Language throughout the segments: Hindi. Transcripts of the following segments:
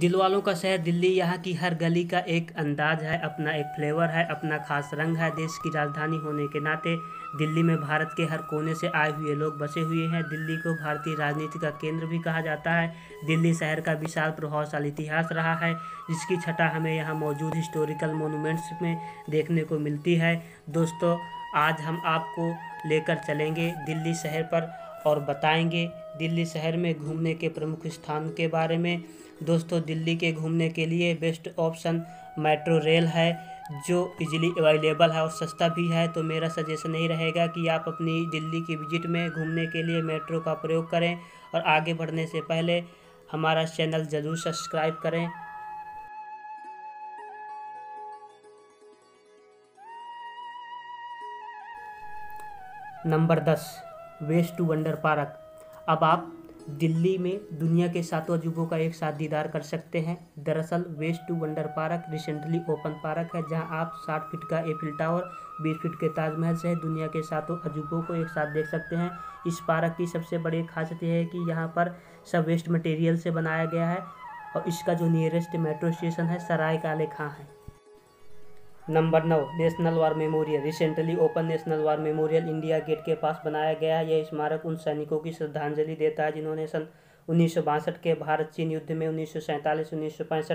दिलवालों का शहर दिल्ली, यहाँ की हर गली का एक अंदाज है, अपना एक फ्लेवर है, अपना खास रंग है। देश की राजधानी होने के नाते दिल्ली में भारत के हर कोने से आए हुए लोग बसे हुए हैं। दिल्ली को भारतीय राजनीति का केंद्र भी कहा जाता है। दिल्ली शहर का विशाल प्रभावशाली इतिहास रहा है, जिसकी छटा हमें यहाँ मौजूद हिस्टोरिकल मोनूमेंट्स में देखने को मिलती है। दोस्तों, आज हम आपको लेकर चलेंगे दिल्ली शहर पर और बताएंगे दिल्ली शहर में घूमने के प्रमुख स्थान के बारे में। दोस्तों, दिल्ली के घूमने के लिए बेस्ट ऑप्शन मेट्रो रेल है, जो इजीली अवेलेबल है और सस्ता भी है। तो मेरा सजेशन यही रहेगा कि आप अपनी दिल्ली की विजिट में घूमने के लिए मेट्रो का प्रयोग करें। और आगे बढ़ने से पहले हमारा चैनल ज़रूर सब्सक्राइब करें। Number 10, west to wonder park. अब आप दिल्ली में दुनिया के सातों अजूबों का एक साथ दीदार कर सकते हैं। दरअसल waste to wonder park recently open park है, जहां आप 60 फीट का एफिल टावर, 20 फीट के ताजमहल से दुनिया के सातों अजूबों को एक साथ देख सकते हैं। इस पार्क की सबसे बड़ी खासियत यह है कि यहां पर सब वेस्ट मटेरियल से बनाया गया है और इसका जो नियरेस्ट मेट्रो स्टेशन है सराय काले खां है। Number 9, national war memorial. Recently open national war memorial India gate के पास बनाया गया है। यह स्मारक उन सैनिकों की श्रद्धांजलि देता है जिन्होंने सन 1962 के भारत चीन युद्ध में, 1947, 1965,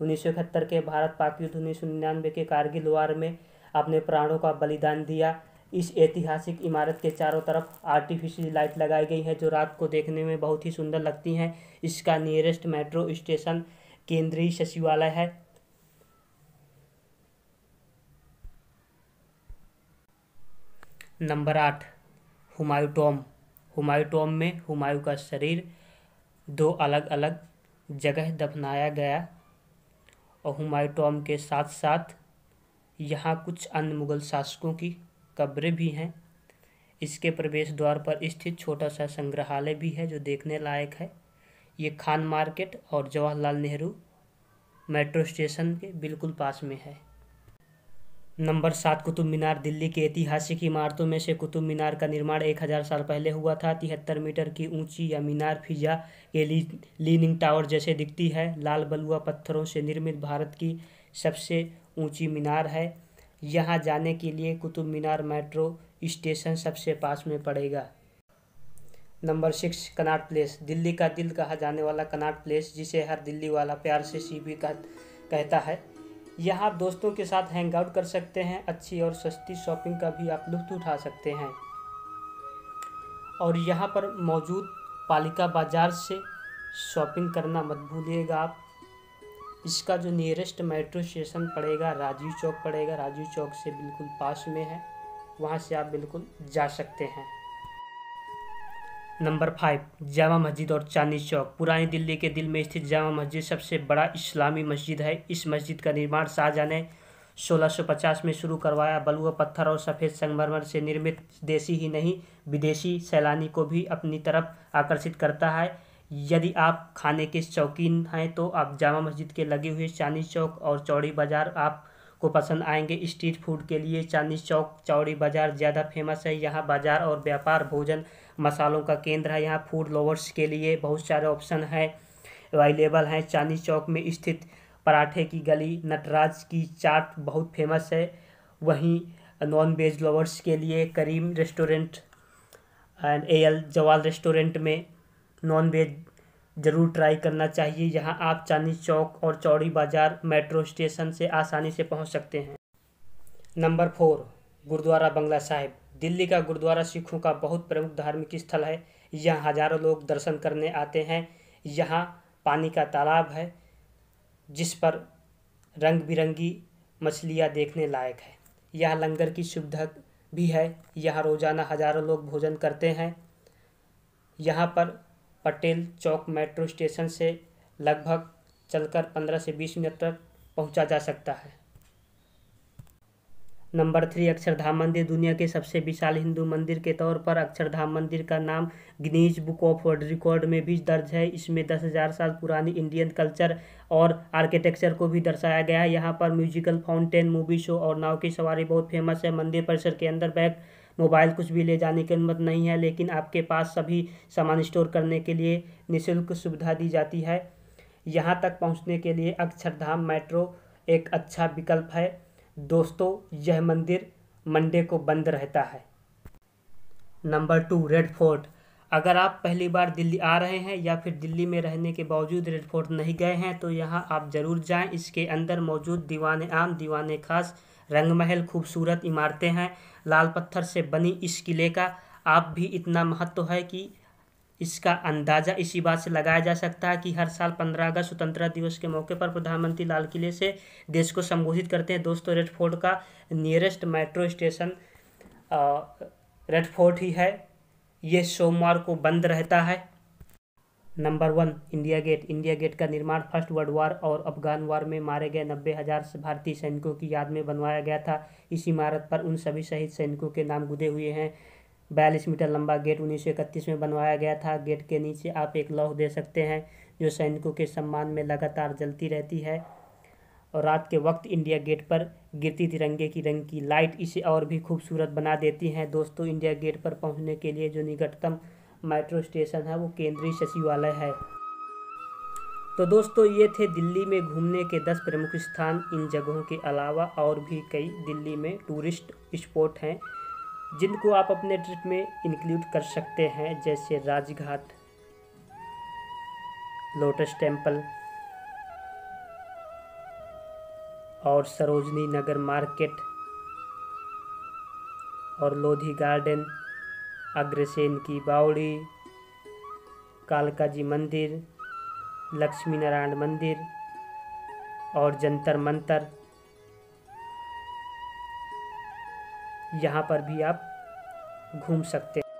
1971 के भारत पाक युद्ध, 1999 के कारगिल वार में अपने प्राणों का बलिदान दिया। इस ऐतिहासिक इमारत के चारों तरफ आर्टिफिशियल लाइट लगाई गई है, जो रात को देखने में बहुत ही सुंदर लगती हैं। इसका nearest metro station Kendriya Sachivalaya है। Number 8, Humayun tomb. Humayun tomb में हुमायूं का शरीर दो अलग अलग जगह दफनाया गया और हुमायूं टॉम्ब के साथ साथ यहाँ कुछ अन्य मुग़ल शासकों की कब्रें भी हैं। इसके प्रवेश द्वार पर स्थित छोटा सा संग्रहालय भी है, जो देखने लायक है। ये खान मार्केट और जवाहरलाल नेहरू मेट्रो स्टेशन के बिल्कुल पास में है। नंबर 7, कुतुब मीनार। दिल्ली की ऐतिहासिक इमारतों में से कुतुब मीनार का निर्माण 1000 साल पहले हुआ था। 73 मीटर की ऊंची यह मीनार फिजा के लीनिंग टावर जैसे दिखती है। लाल बलुआ पत्थरों से निर्मित भारत की सबसे ऊंची मीनार है। यहां जाने के लिए कुतुब मीनार मेट्रो स्टेशन सबसे पास में पड़ेगा। Number 6, Connaught place. दिल्ली का दिल कहा जाने वाला कनॉट प्लेस, जिसे हर दिल्ली वाला प्यार से सीबी कहता है। यहाँ आप दोस्तों के साथ हैंग आउट कर सकते हैं। अच्छी और सस्ती शॉपिंग का भी आप लुत्फ़ उठा सकते हैं। और यहाँ पर मौजूद पालिका बाज़ार से शॉपिंग करना मत भूलिएगा आप। इसका जो नियरेस्ट मेट्रो स्टेशन पड़ेगा राजीव चौक पड़ेगा। राजीव चौक से बिल्कुल पास में है, वहाँ से आप बिल्कुल जा सकते हैं। नंबर 5, जामा मस्जिद और चांदनी चौक। पुरानी दिल्ली के दिल में स्थित जामा मस्जिद सबसे बड़ा इस्लामी मस्जिद है। इस मस्जिद का निर्माण शाहजहाँ ने 1650 में शुरू करवाया। बलुआ पत्थर और सफ़ेद संगमरमर से निर्मित देशी ही नहीं विदेशी सैलानी को भी अपनी तरफ आकर्षित करता है। यदि आप खाने के शौकीन हैं तो आप जामा मस्जिद के लगे हुए चांदनी चौक और चौड़ी बाज़ार आपको पसंद आएंगे। स्ट्रीट फूड के लिए चांदनी चौक, चौड़ी बाज़ार ज़्यादा फेमस है। यहाँ बाज़ार और व्यापार भोजन मसालों का केंद्र है। यहाँ फूड लवर्स के लिए बहुत सारे ऑप्शन हैं अवेलेबल हैं। चांदनी चौक में स्थित पराठे की गली, नटराज की चाट बहुत फेमस है। वहीं नॉन वेज लवर्स के लिए Karim restaurant and Al Jawahar restaurant में नॉन वेज ज़रूर ट्राई करना चाहिए। यहाँ आप चांदनी चौक और चौड़ी बाज़ार मेट्रो स्टेशन से आसानी से पहुँच सकते हैं। नंबर 4, गुरुद्वारा बंगला साहिब। दिल्ली का गुरुद्वारा सिखों का बहुत प्रमुख धार्मिक स्थल है। यहाँ हजारों लोग दर्शन करने आते हैं। यहाँ पानी का तालाब है, जिस पर रंग बिरंगी मछलियाँ देखने लायक है। यहाँ लंगर की सुविधा भी है। यहाँ रोज़ाना हजारों लोग भोजन करते हैं। यहाँ पर पटेल चौक मेट्रो स्टेशन से लगभग चलकर 15 से 20 मिनट तक पहुँचा जा सकता है। नंबर 3, अक्षरधाम मंदिर। दुनिया के सबसे विशाल हिंदू मंदिर के तौर पर अक्षरधाम मंदिर का नाम Guinness book of world record में भी दर्ज है। इसमें 10,000 साल पुरानी इंडियन कल्चर और आर्किटेक्चर को भी दर्शाया गया है। यहाँ पर म्यूजिकल फाउंटेन, मूवी शो और नाव की सवारी बहुत फेमस है। मंदिर परिसर के अंदर बैग, मोबाइल कुछ भी ले जाने की अनुमति नहीं है, लेकिन आपके पास सभी सामान स्टोर करने के लिए निःशुल्क सुविधा दी जाती है। यहाँ तक पहुँचने के लिए अक्षरधाम मेट्रो एक अच्छा विकल्प है। दोस्तों, यह मंदिर मंडे को बंद रहता है। Number 2, red fort. अगर आप पहली बार दिल्ली आ रहे हैं या फिर दिल्ली में रहने के बावजूद रेड फोर्ट नहीं गए हैं तो यहाँ आप ज़रूर जाएं। इसके अंदर मौजूद दीवाने आम, दीवाने खास, रंगमहल, खूबसूरत इमारतें हैं। लाल पत्थर से बनी इस किले का आप भी इतना महत्व है कि इसका अंदाज़ा इसी बात से लगाया जा सकता है कि हर साल 15 अगस्त स्वतंत्रता दिवस के मौके पर प्रधानमंत्री लाल किले से देश को संबोधित करते हैं। दोस्तों, रेड फोर्ट का nearest metro station red fort ही है। ये सोमवार को बंद रहता है। नंबर 1, इंडिया गेट। इंडिया गेट का निर्माण फर्स्ट वर्ल्ड वॉर और अफगान वार में मारे गए 90,000 भारतीय सैनिकों की याद में बनवाया गया था। इस इमारत पर उन सभी शहीद सैनिकों के नाम गुदे हुए हैं। 42 मीटर लंबा गेट 1931 में बनवाया गया था। गेट के नीचे आप एक लौह दे सकते हैं जो सैनिकों के सम्मान में लगातार जलती रहती है, और रात के वक्त इंडिया गेट पर गिरती तिरंगे की रंग की लाइट इसे और भी खूबसूरत बना देती हैं। दोस्तों, इंडिया गेट पर पहुंचने के लिए जो निकटतम मेट्रो स्टेशन है वो केंद्रीय सचिवालय है। तो दोस्तों, ये थे दिल्ली में घूमने के 10 प्रमुख स्थान। इन जगहों के अलावा और भी कई दिल्ली में टूरिस्ट स्पॉट हैं जिनको आप अपने ट्रिप में इंक्लूड कर सकते हैं, जैसे राजघाट, लोटस टेम्पल और सरोजनी नगर मार्केट और लोधी गार्डन, अग्रसेन की बावड़ी, कालकाजी मंदिर, लक्ष्मी नारायण मंदिर और जंतर मंतर। यहाँ पर भी आप घूम सकते हैं।